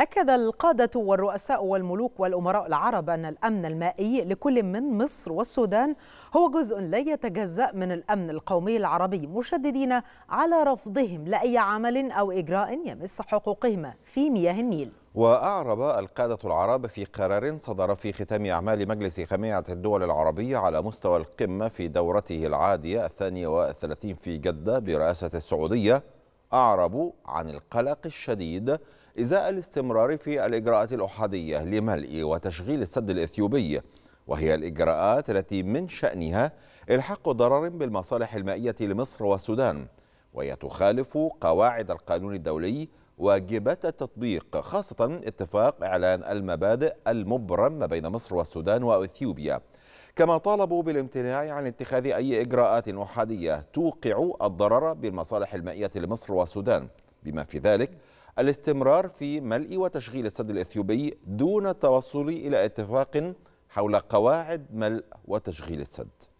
أكد القادة والرؤساء والملوك والأمراء العرب أن الأمن المائي لكل من مصر والسودان هو جزء لا يتجزأ من الأمن القومي العربي، مشددين على رفضهم لأي عمل أو إجراء يمس حقوقهم في مياه النيل. وأعرب القادة العرب في قرار صدر في ختام أعمال مجلس جامعة الدول العربية على مستوى القمة في دورته العادية 32 في جدة برئاسة السعودية، أعربوا عن القلق الشديد إزاء الاستمرار في الإجراءات الأحادية لملء وتشغيل السد الإثيوبي، وهي الإجراءات التي من شأنها إلحاق ضرر بالمصالح المائية لمصر والسودان، وهي تخالف قواعد القانون الدولي واجبات التطبيق، خاصة اتفاق إعلان المبادئ المبرم ما بين مصر والسودان وإثيوبيا. كما طالبوا بالامتناع عن اتخاذ أي إجراءات أحادية توقع الضرر بالمصالح المائية لمصر والسودان، بما في ذلك الاستمرار في ملء وتشغيل السد الإثيوبي دون التوصل إلى اتفاق حول قواعد ملء وتشغيل السد.